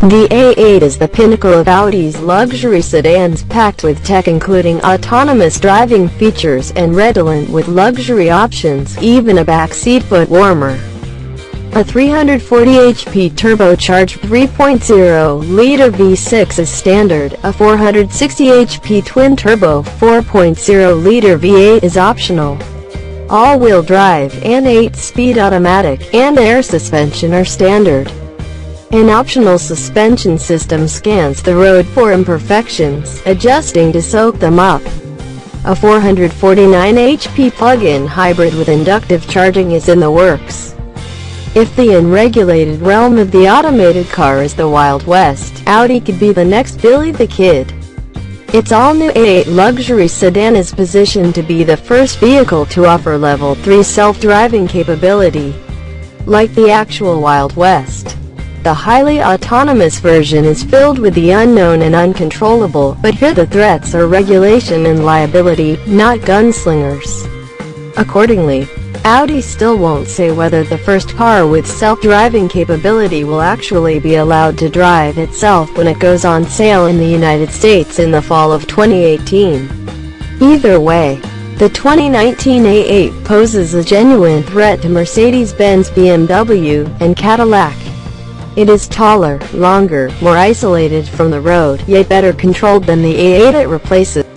The A8 is the pinnacle of Audi's luxury sedans, packed with tech including autonomous driving features and redolent with luxury options, even a backseat foot warmer. A 340 HP turbocharged 3.0-liter V6 is standard, a 460 HP twin-turbo 4.0-liter V8 is optional. All-wheel drive and 8-speed automatic and air suspension are standard. An optional suspension system scans the road for imperfections, adjusting to soak them up. A 449 HP plug-in hybrid with inductive charging is in the works. If the unregulated realm of the automated car is the Wild West, Audi could be the next Billy the Kid. Its all-new A8 luxury sedan is positioned to be the first vehicle to offer Level 3 self-driving capability. Like the actual Wild West, the highly autonomous version is filled with the unknown and uncontrollable, but here the threats are regulation and liability, not gunslingers. Accordingly, Audi still won't say whether the first car with self-driving capability will actually be allowed to drive itself when it goes on sale in the United States in the fall of 2018. Either way, the 2019 A8 poses a genuine threat to Mercedes-Benz, BMW, and Cadillac. It is taller, longer, more isolated from the road, yet better controlled than the A8 it replaces.